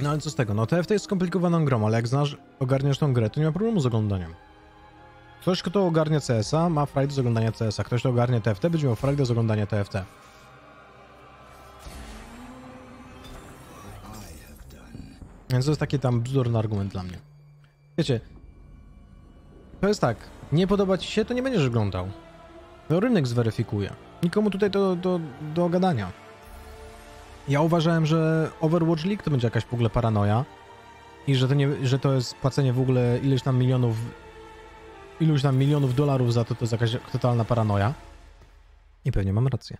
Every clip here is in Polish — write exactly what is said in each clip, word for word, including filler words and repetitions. No ale co z tego? No T F T jest skomplikowaną grą, ale jak znasz, ogarniasz tą grę, to nie ma problemu z oglądaniem. Ktoś, kto ogarnia C S a, ma frajdę z oglądania C S a. Ktoś, kto ogarnia T F T, będzie miał frajdę z oglądania T F T. Więc to jest taki tam bzdurny argument dla mnie. Wiecie, to jest tak, nie podoba ci się, to nie będziesz oglądał. To rynek zweryfikuje. Nikomu tutaj to do, do gadania. Ja uważałem, że Overwatch League to będzie jakaś w ogóle paranoja i że to, nie, że to jest płacenie w ogóle ileś tam milionów iluś tam milionów dolarów za to, to jest jakaś totalna paranoja. I pewnie mam rację.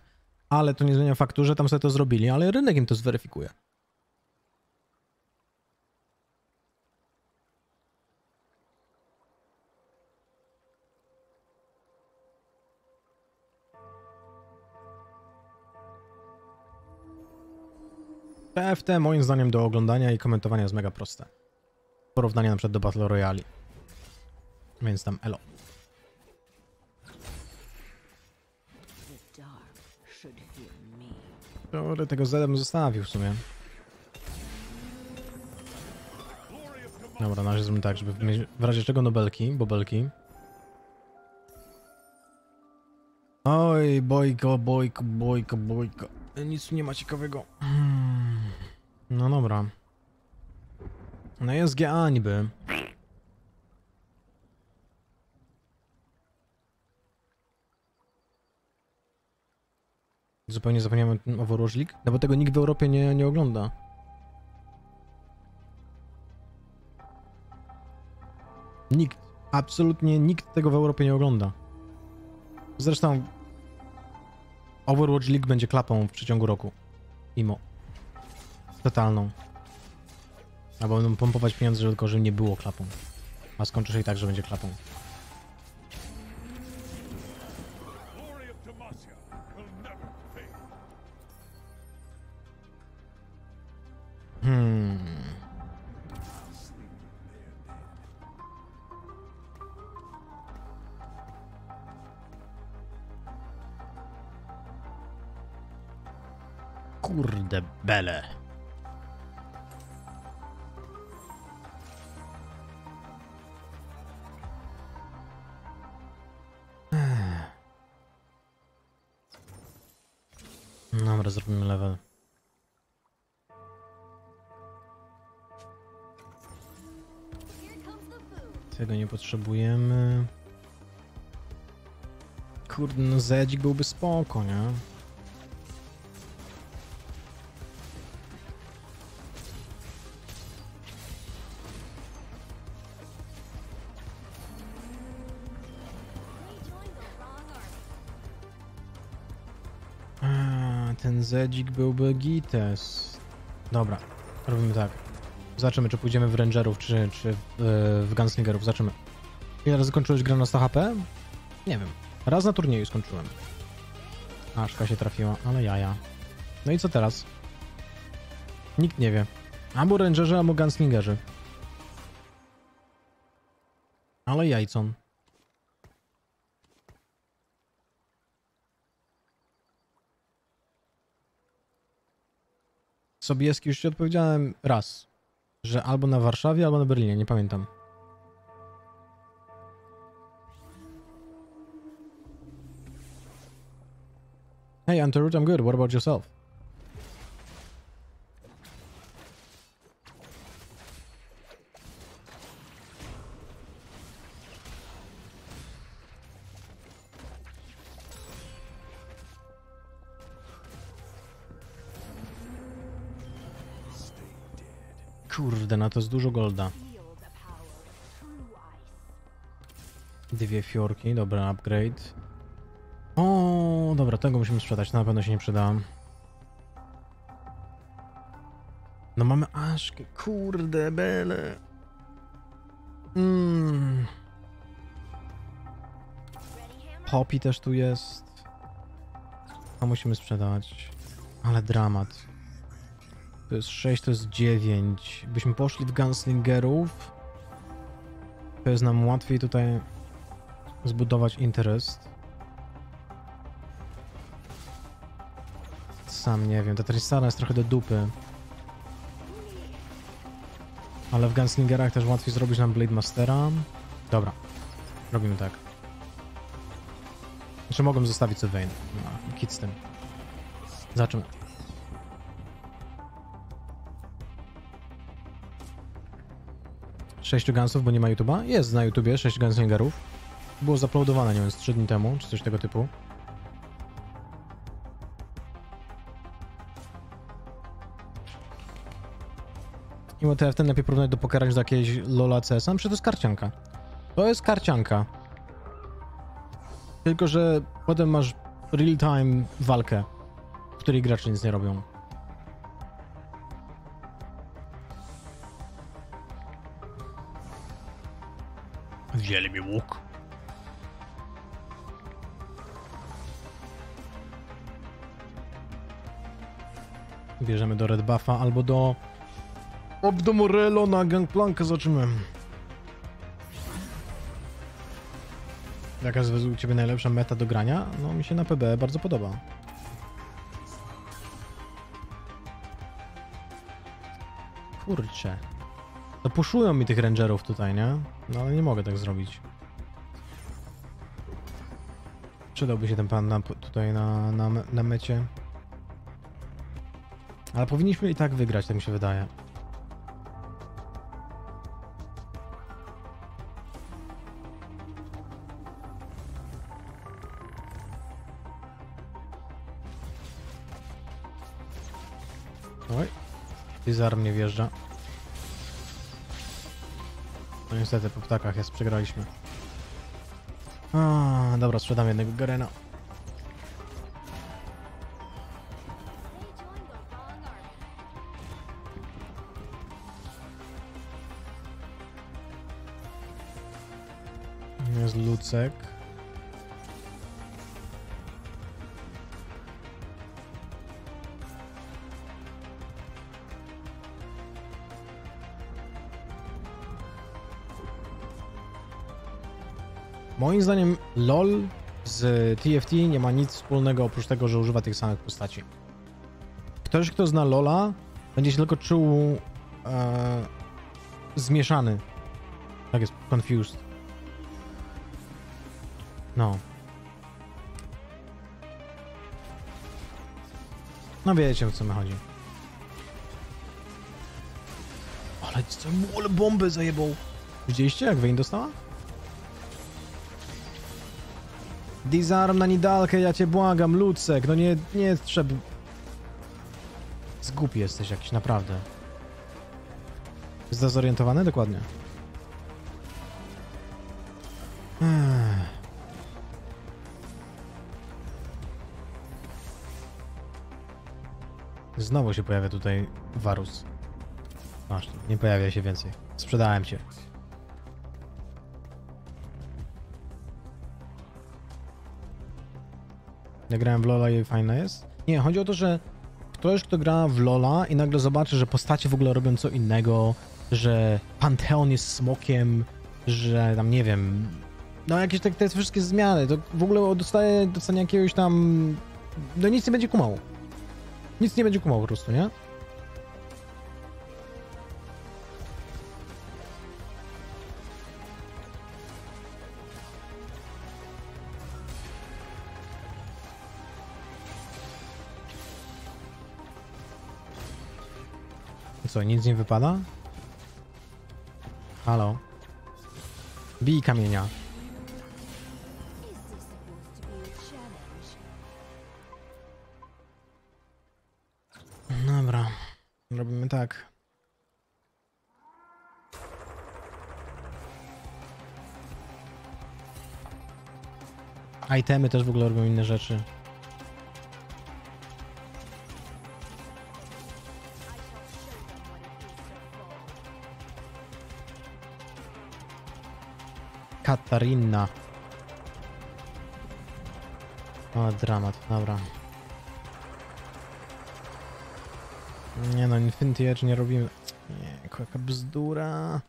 Ale to nie zmienia faktu, że tam sobie to zrobili, ale rynek im to zweryfikuje. T F T moim zdaniem do oglądania i komentowania jest mega proste. Porównanie na przykład do Battle Royale. Więc tam elo. Dobra, tego Zedem zostawił w sumie. Dobra, na razie zrobimy tak, żeby mieć w razie czego nobelki, bobelki. Oj, bojko, bojko, bojko, bojko. Nic nie ma ciekawego. No dobra. No jest G A niby. Zupełnie zapomniałem o tym Overwatch League, no bo tego nikt w Europie nie, nie ogląda. Nikt, absolutnie nikt tego w Europie nie ogląda. Zresztą Overwatch League będzie klapą w przeciągu roku. Imo. Totalną. Albo będą pompować pieniądze, żeby tylko, żeby nie było klapą. A skończy się i tak, że będzie klapą. Hmm. Kurde bele. Dobra, zrobimy level. Tego nie potrzebujemy. Kurde, no Zedzik byłby spoko, nie? A, ten Zedzik byłby gites. Dobra, robimy tak. Zobaczymy, czy pójdziemy w Rangerów, czy, czy w, yy, w Gunslingerów. Zobaczymy. Ile razy skończyłeś grę na sto H P? Nie wiem. Raz na turnieju skończyłem. Aszka się trafiła, ale jaja. No i co teraz? Nikt nie wie. Albo Rangerzy, albo Gunslingerzy. Ale jajcon. Sobieski już ci odpowiedziałem raz. Że albo na Warszawie, albo na Berlinie, nie pamiętam. Hey, I'm Tarut, I'm good. What about yourself? Kurde, na to jest dużo golda. Dwie fiorki, dobra, upgrade. O, dobra, tego musimy sprzedać, na pewno się nie przyda. No mamy aszki, kurde, bele. Mm. Poppy też tu jest. A musimy sprzedać. Ale dramat. To jest sześć, to jest dziewięć. Byśmy poszli w Gunslingerów. To jest nam łatwiej tutaj zbudować interest. Sam nie wiem, ta Tristana jest trochę do dupy. Ale w Gunslingerach też łatwiej zrobić nam Blade Mastera. Dobra, robimy tak. Jeszcze mogłem zostawić sobie Vayne. No, kit z tym. Zobaczymy. Sześciu Gunsów, bo nie ma YouTube'a? Jest na YouTubie sześć Gunslingerów. Było zaploadowane, nie wiem, z trzy dni temu, czy coś tego typu. I o T F T lepiej porównać do pokarań do jakiejś Lola C S a. Przecież to jest karcianka. To jest karcianka. Tylko że potem masz real-time walkę, w której gracze nic nie robią. Wzięli mi łuk. Bierzemy do Red Buffa albo do... Ob do Morello na Gangplankę, zobaczymy. Jaka jest według ciebie najlepsza meta do grania? No mi się na P B bardzo podoba. Kurczę. No puszują mi tych rangerów tutaj, nie? No ale nie mogę tak zrobić. Przydałby się ten pan na, tutaj na, na, na mecie. Ale powinniśmy i tak wygrać, tak mi się wydaje. Oj, Disarm nie wjeżdża. No niestety po ptakach jest, przegraliśmy. A, dobra, sprzedam jednego Garena. Jest Lucek. Moim zdaniem LOL z T F T nie ma nic wspólnego oprócz tego, że używa tych samych postaci. Ktoś, kto zna LOLa, będzie się tylko czuł e, zmieszany. Tak jest, confused. No. No wiecie, o co mi chodzi. Ale co mu, ale bombę zajebał. Widzieliście, jak Vayne dostała? Disarm na nidalkę, ja cię błagam, Lucek, no nie, nie trzeba... Zgłupi jesteś jakiś, naprawdę. Jest dezorientowany? Dokładnie. Znowu się pojawia tutaj Varus. Masz, nie pojawia się więcej. Sprzedałem cię. Ja grałem w LoLa i fajna jest? Nie, chodzi o to, że ktoś, kto gra w LoLa i nagle zobaczy, że postacie w ogóle robią co innego, że Pantheon jest smokiem, że tam nie wiem, no jakieś te, te wszystkie zmiany, to w ogóle dostaje, dostanie jakiegoś tam, no nic nie będzie kumał. Nic nie będzie kumał po prostu, nie? Co, nic nie wypada? Halo. Bij kamienia. Dobra. Robimy tak. Itemy też w ogóle robią inne rzeczy. Katarina. O, dramat, dobra. Nie no, Infinity Edge nie robimy. Nie, jaka bzdura.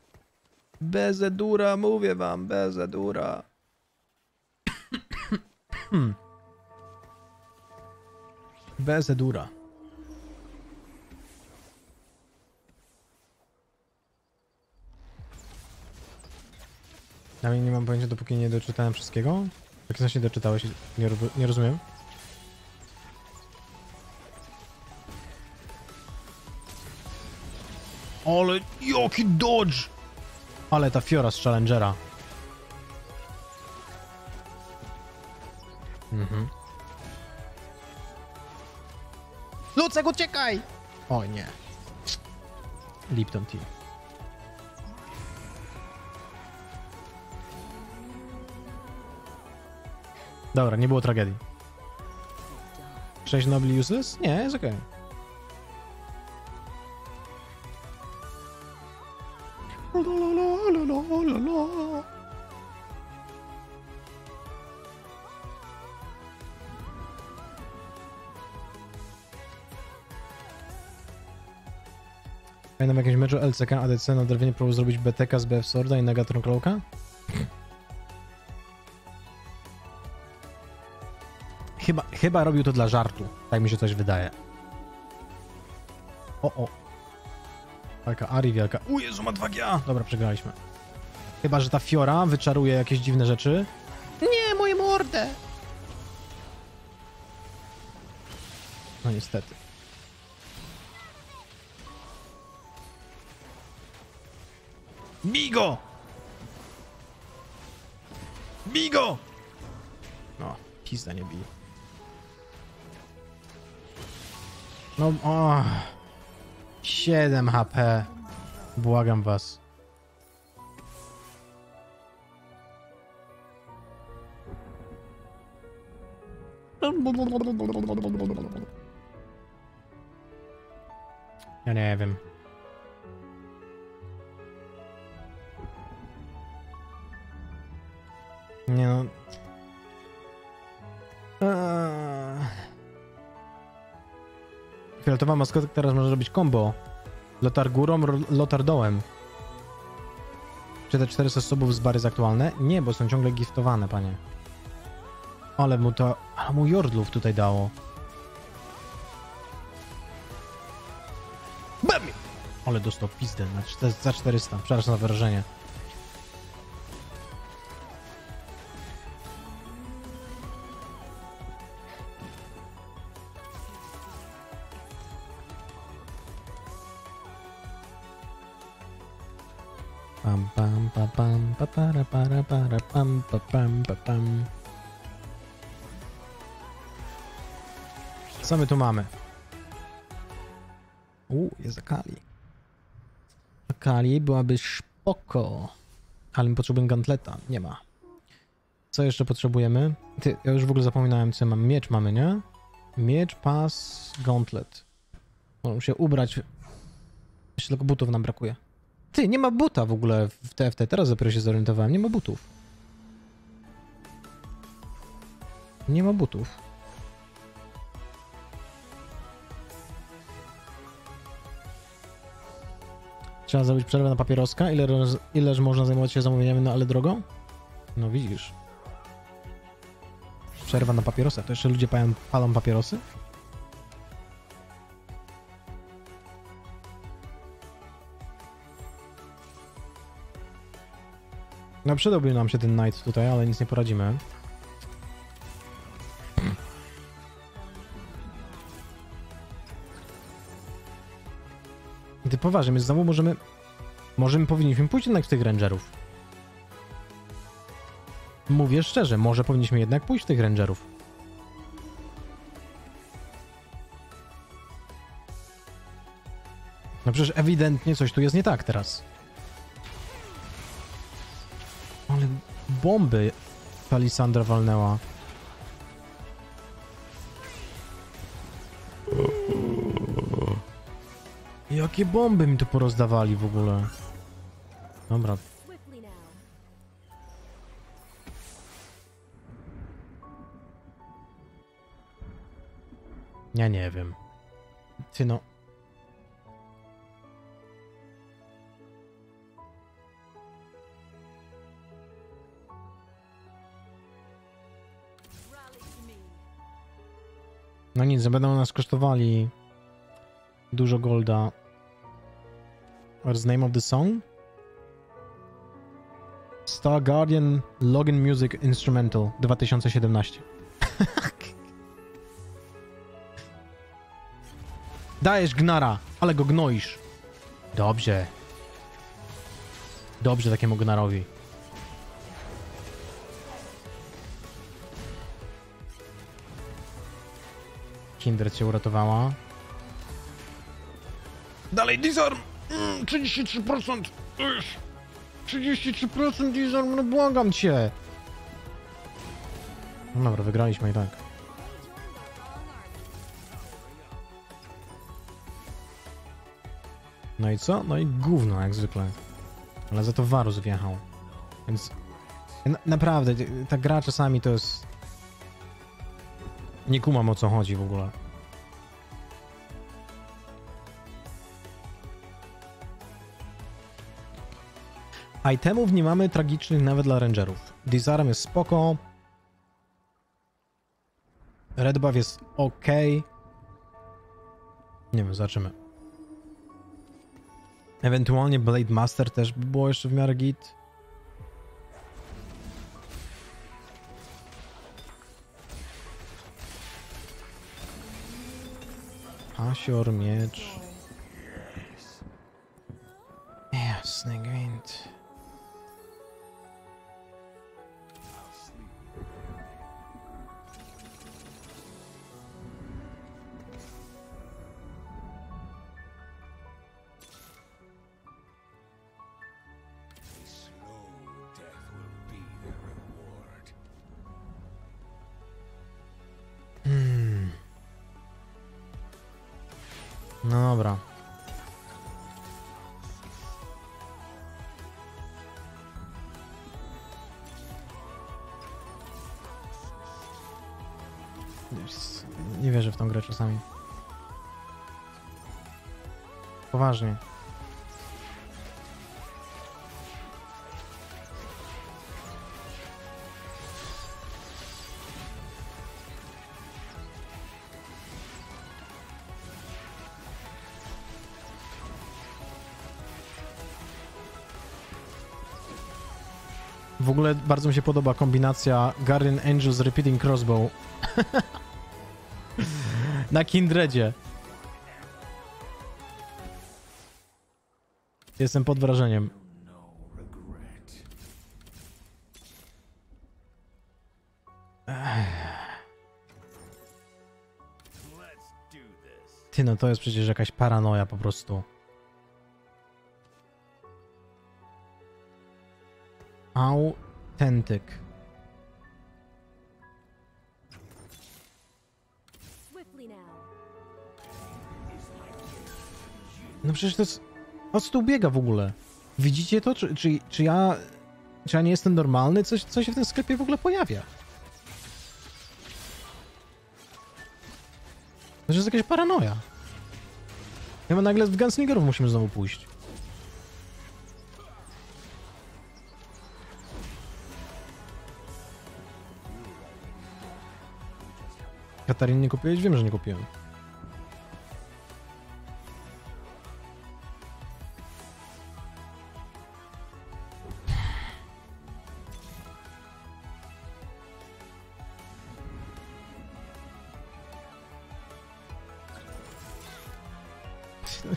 Bezedura, mówię wam, bezedura. Bezedura. Ja nie mam pojęcia, dopóki nie doczytałem wszystkiego. Jak znaczy nie doczytałeś, nie, ro nie rozumiem. Ale jaki dodge! Ale ta Fiora z Challengera. Mhm. Lucek, uciekaj! O nie. Lipton Tea. Dobra, nie było tragedii. sześć nobli useless? Nie, jest okej. Okay. Pamiętam jakimś meczu L C K, A D C na drewnie próbował zrobić B T K z B F Sworda i Nagatron Cloaka? Chyba, chyba robił to dla żartu, tak mi się coś wydaje. O, o. Taka Ari wielka. U Jezu, ma dwa G A! Dobra, przegraliśmy. Chyba że ta Fiora wyczaruje jakieś dziwne rzeczy. Nie, moje mordę! No niestety. Bigo! Bigo! No, pizda nie bije. No, o, siedem H P. Błagam was. Ja nie wiem. Nie no. Fioletowa maskotka teraz może robić combo. Lotar górą, lotar dołem. Czy te czterysta subów z bary jest aktualne? Nie, bo są ciągle giftowane, panie. Ale mu to... Ale mu Jordlów tutaj dało. Bam! Ale dostał pizdę za czterysta. Przepraszam na wyrażenie. Co my tu mamy? Uuu, jest Akali. Akali byłaby spoko. Ale potrzebuję gantleta. Nie ma. Co jeszcze potrzebujemy? Ty, ja już w ogóle zapominałem, co mam. Miecz mamy, nie? Miecz, pas, gauntlet. Muszę się ubrać. Jeszcze tylko butów nam brakuje. Ty, nie ma buta w ogóle w T F T. Teraz dopiero się zorientowałem. Nie ma butów. Nie ma butów. Trzeba zrobić przerwę na papieroska. Ile, ileż można zajmować się zamówieniami, no ale drogą? No widzisz. Przerwa na papierosa. To jeszcze ludzie palą, palą papierosy? No przydałby nam się ten night tutaj, ale nic nie poradzimy. Ty poważnie, więc znowu możemy... Możemy, powinniśmy pójść jednak w tych rangerów. Mówię szczerze, może powinniśmy jednak pójść w tych rangerów. No przecież ewidentnie coś tu jest nie tak teraz. Ale bomby Alisandra walnęła. Jakie bomby mi tu porozdawali w ogóle. Dobra. Ja nie wiem. Ty no. No nic, będą nas kosztowali dużo golda. What's the name of the song? Star Guardian Login Music Instrumental dwa tysiące siedemnaście. Dajesz Gnara, ale go gnoisz. Dobrze. Dobrze takiemu Gnarowi. Kindred cię uratowała. Dalej Disarm! Mm, trzydzieści trzy procent! Uż. trzydzieści trzy procent Disarm, no błagam cię! No dobra, wygraliśmy i tak. No i co? No i gówno jak zwykle. Ale za to Varus wjechał. Więc... Na naprawdę, ta gra czasami to jest... Nie kumam o co chodzi w ogóle. Itemów nie mamy tragicznych nawet dla rangerów. Disarm jest spoko. Red Buff jest ok. Nie wiem, zobaczymy. Ewentualnie Blade Master też by było jeszcze w miarę git. Pasior, miecz. Jasny gwint. No dobra. Nie wierzę w tą grę czasami. Poważnie. W ogóle bardzo mi się podoba kombinacja Guardian Angels Repeating Crossbow na Kindredzie. Jestem pod wrażeniem. Ty, no to jest przecież jakaś paranoja po prostu. Autentyk. No przecież to jest... O co tu biega w ogóle? Widzicie to? Czy, czy, czy ja... Czy ja nie jestem normalny? Coś, co się w tym sklepie w ogóle pojawia? To jest jakaś paranoja. Chyba nagle w Gunslingerów musimy znowu pójść. Katarin nie kupiłeś? Wiem, że nie kupiłem.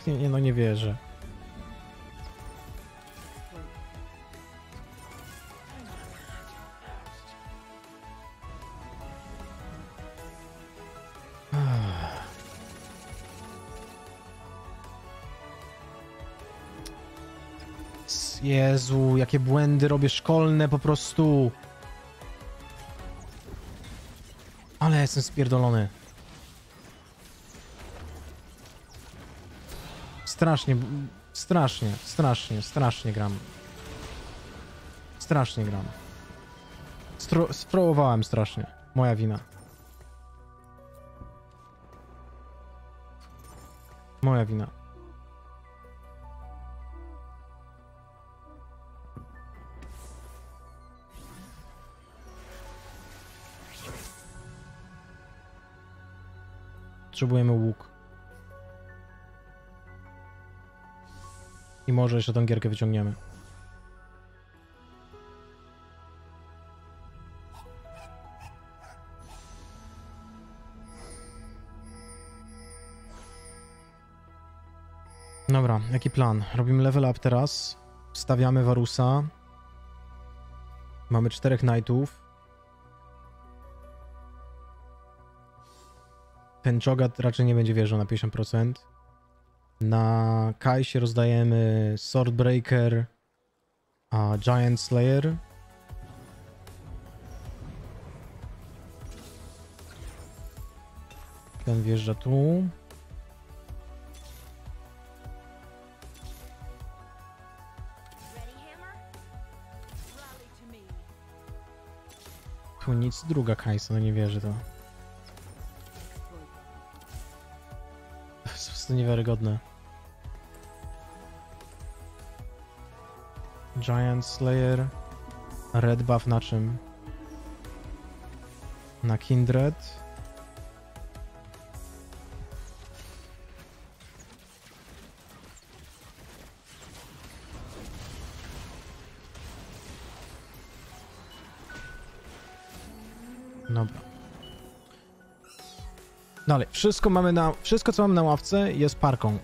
Nie, no nie wierzę. Jezu, jakie błędy robię szkolne po prostu. Ale jestem spierdolony. Strasznie, strasznie, strasznie, strasznie gram. Strasznie gram. Stro- strołowałem strasznie. Moja wina. Moja wina. Potrzebujemy łuk. I może jeszcze tą gierkę wyciągniemy. Dobra, jaki plan? Robimy level up teraz. Stawiamy Varusa. Mamy czterech knightów. Ten Jogat raczej nie będzie wierzył na pięćdziesiąt procent. Na Kai'sie rozdajemy Swordbreaker, a Giant Slayer. Ten wjeżdża tu. Tu nic, druga Kai'sa, no nie wierzy to. To jest po prostu niewiarygodne. Giant Slayer. Red Buff na czym? Na Kindred. Dobra. Dalej, wszystko mamy na... Wszystko, co mamy na ławce, jest parką.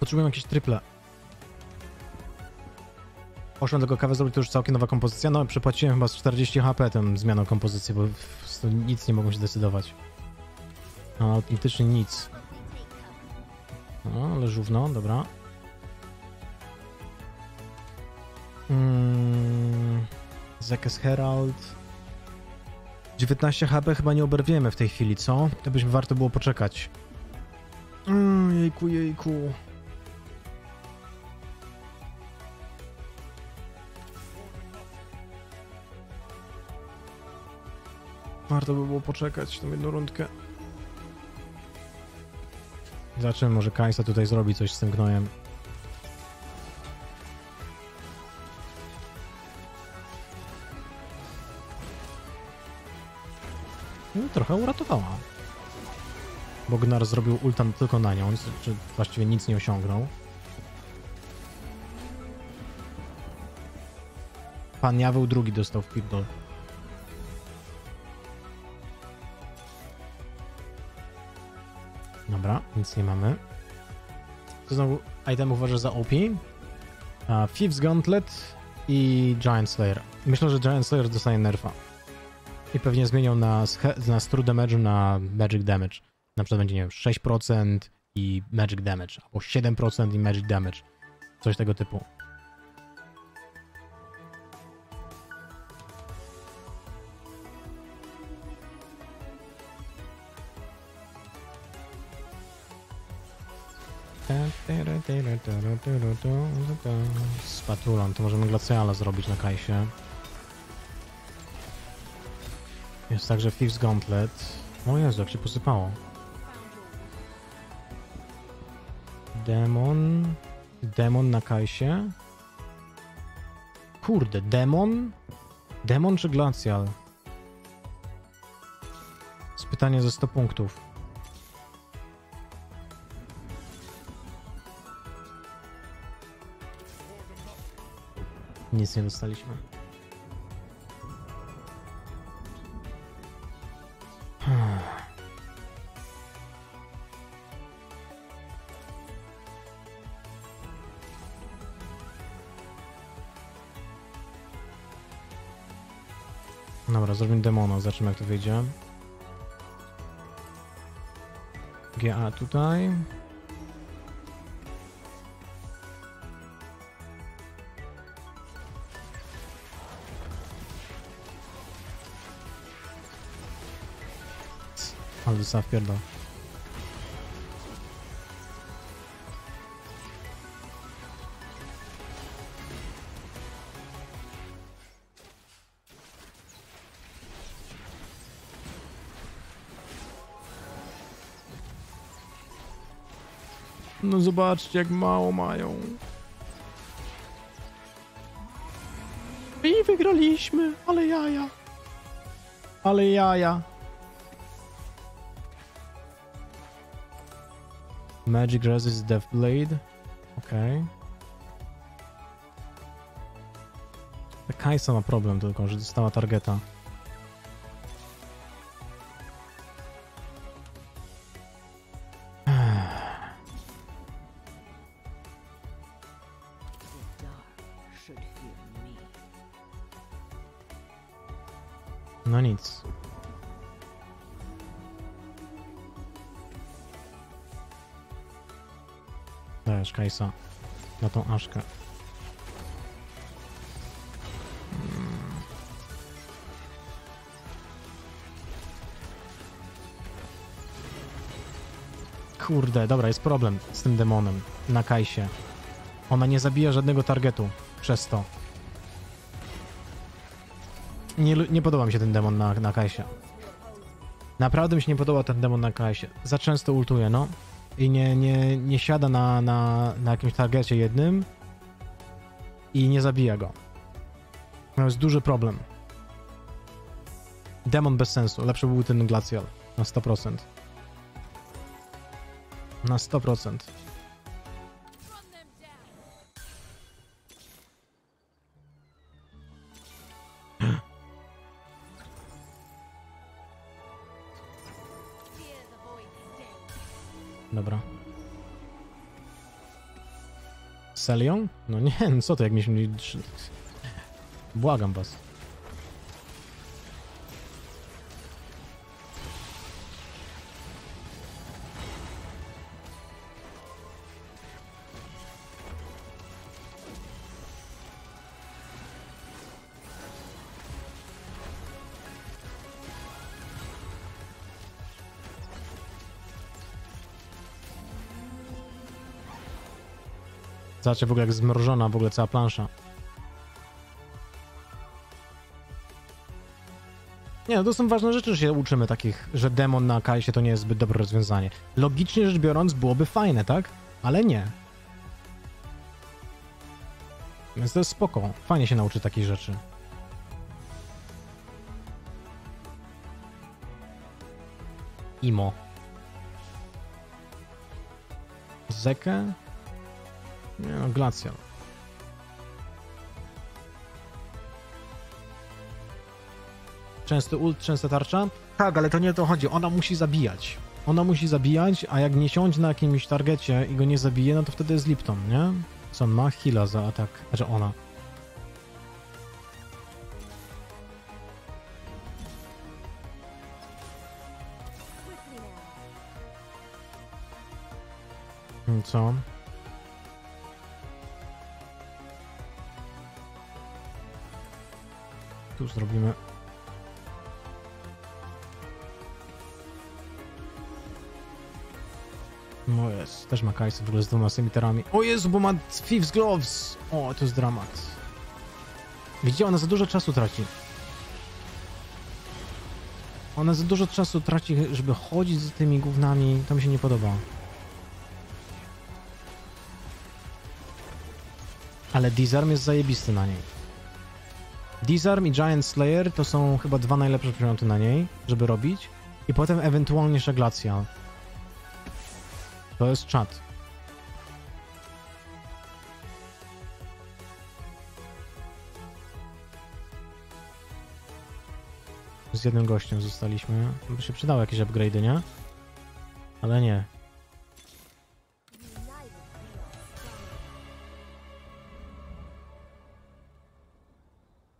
Potrzebujemy jakieś triple. Poszłem tylko kawę zrobić, to już całkiem nowa kompozycja. No, przepłaciłem chyba z czterdzieści HP tą zmianą kompozycji, bo nic nie mogłem się decydować. No, autentycznie nic. No, ale żówno, dobra. Mm, Zekes Herald. dziewiętnaście HP chyba nie oberwiemy w tej chwili, co? To byśmy warto było poczekać. Mm, jejku, jejku. Warto by było poczekać tą jedną rundkę. Zobaczymy, może Kai'Sa tutaj zrobi coś z tym gnojem. Trochę uratowała, bo Gnar zrobił ultan tylko na nią, czy właściwie nic nie osiągnął. Pan Jaweł drugi dostał w pitbull. Dobra, nic nie mamy. To znowu item uważa za O P. A, Thief's Gauntlet i Giant Slayer. Myślę, że Giant Slayer dostaje nerfa. I pewnie zmienią na, na True Damage na Magic Damage. Na przykład będzie, nie wiem, sześć procent i Magic Damage, albo siedem procent i Magic Damage. Coś tego typu. Z patulą, to możemy Glaciala zrobić na Kai'sie. Jest także Thief's Gauntlet. O Jezu, jak się posypało. Demon. Demon na Kai'sie. Kurde, Demon? Demon czy Glacial? Jest pytanie ze stu punktów. Nic nie dostaliśmy. Dobra, zrobimy demona, zobaczymy jak to wyjdzie. G A tutaj. Ale dostała wpierdol. No zobaczcie, jak mało mają. I wygraliśmy, ale jaja. Ale jaja. Magic Resist Death Blade. Okej. Okay. Kai'sa ma problem tylko, że dostała targeta. No nic. Dajesz Kai'Sa na tą Aszkę. Kurde, dobra, jest problem z tym demonem na Kai'sie. Ona nie zabija żadnego targetu przez to. Nie, nie podoba mi się ten demon na, na Kai'sie. Naprawdę mi się nie podoba ten demon na Kai'sie. Za często ultuje, no. I nie, nie, nie siada na, na, na jakimś targecie jednym. I nie zabija go. To jest duży problem. Demon bez sensu. Lepszy był ten Glacial. Na sto procent. Na sto procent. Dobra. Selią? No nie, no co to jak mieliśmy... Błagam was. Zobaczcie w ogóle jak zmrożona w ogóle cała plansza. Nie no, to są ważne rzeczy, że się uczymy takich, że demon na Kai'sie to nie jest zbyt dobre rozwiązanie. Logicznie rzecz biorąc byłoby fajne, tak? Ale nie. Więc to jest spoko. Fajnie się nauczy takich rzeczy. Imo. Zekę? Nie no, Glacial. Częsty ult, częsta tarcza? Tak, ale to nie o to chodzi. Ona musi zabijać. Ona musi zabijać, a jak nie siądzie na jakimś targecie i go nie zabije, no to wtedy jest Lipton, nie? Co on ma? Heala za atak. Znaczy ona. I co? Tu zrobimy... No jest, też ma Kai'Sa w ogóle z dwoma semiterami. O Jezu, bo ma Thief's Gloves! O, to jest dramat. Widzicie, ona za dużo czasu traci. Ona za dużo czasu traci, żeby chodzić z tymi gównami. To mi się nie podoba. Ale Disarm jest zajebisty na niej. Disarm i Giant Slayer to są chyba dwa najlepsze przedmioty na niej, żeby robić. I potem ewentualnie jeszcze Glacial. To jest czat. Z jednym gościem zostaliśmy. By się przydały jakieś upgrade'y, nie? Ale nie.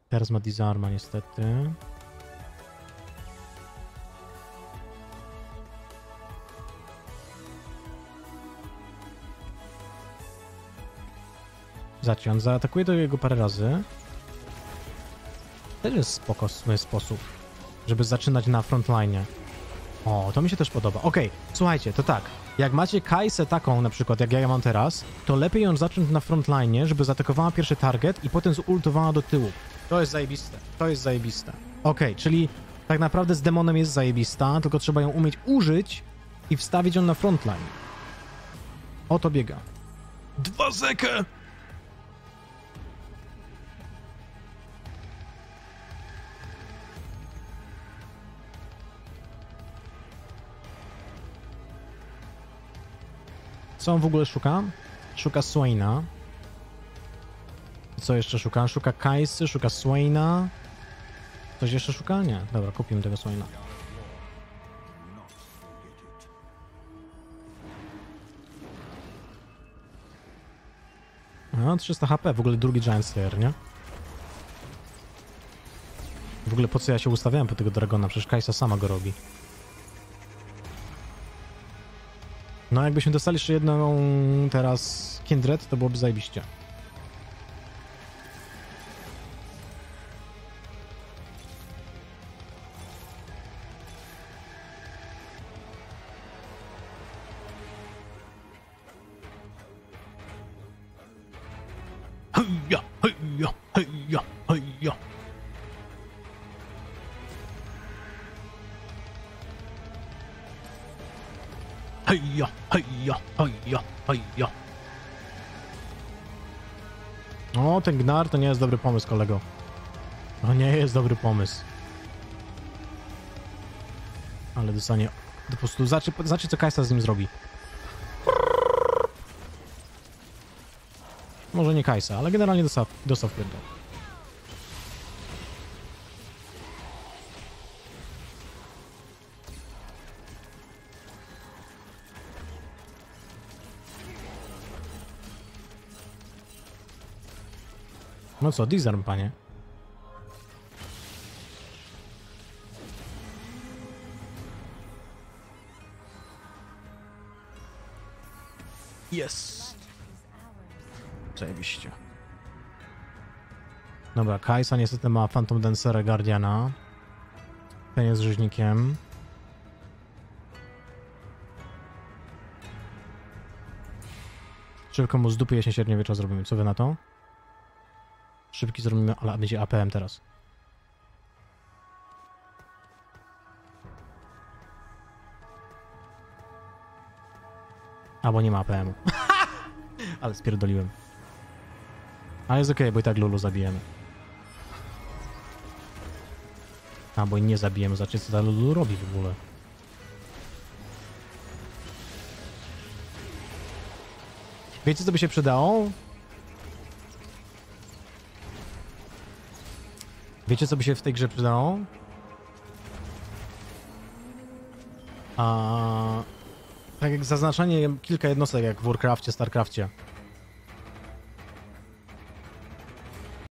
Teraz ma Disarma niestety. Zobaczcie, on zaatakuje do jego parę razy. Też jest spoko sposób, żeby zaczynać na frontline. O, to mi się też podoba. Okej, okay, słuchajcie, to tak. Jak macie Kai'Sę taką na przykład, jak ja mam teraz, to lepiej ją zacząć na frontline, żeby zaatakowała pierwszy target i potem zultowała do tyłu. To jest zajebiste, to jest zajebiste. Okej, okay, czyli tak naprawdę z demonem jest zajebista, tylko trzeba ją umieć użyć i wstawić ją na frontline. O to biega. Dwa zekę! Co on w ogóle szuka? Szuka Swaina. Co jeszcze szuka? Szuka Kai'Sy, szuka Swaina. Coś jeszcze szuka? Nie. Dobra, kupimy tego Swaina. No, trzysta H P. W ogóle drugi Giant Slayer, nie? W ogóle po co ja się ustawiałem po tego Dragona? Przecież Kai'Sa sama go robi. No jakbyśmy dostali jeszcze jedną teraz Kindred, to byłoby zajebiście. Hejja, hejja, hejja, hejja. O, ten Gnar to nie jest dobry pomysł, kolego. To nie jest dobry pomysł. Ale dostanie... Po prostu zobaczcie, co Kai'Sa z nim zrobi. Może nie Kai'Sa, ale generalnie dostał, dostał pierdol. No co, Disarm, panie. Jest. Zajebiście. Dobra, Kai'Sa niestety ma Phantom Dancera Guardiana. Ten jest rzeźnikiem. Szybko mu z dupy jesień średniowiecza zrobimy. Co wy na to? Szybki zrobimy, ale będzie A P M teraz. Albo nie ma A P M-u. Ale spierdoliłem. Ale jest okej, okay, bo i tak Lulu zabijemy. Albo i nie zabijemy, znaczy co ta Lulu robi w ogóle. Wiecie co by się przydało? Wiecie, co by się w tej grze przydało? A, tak jak zaznaczanie kilka jednostek, jak w Warcrafcie, Starcrafcie.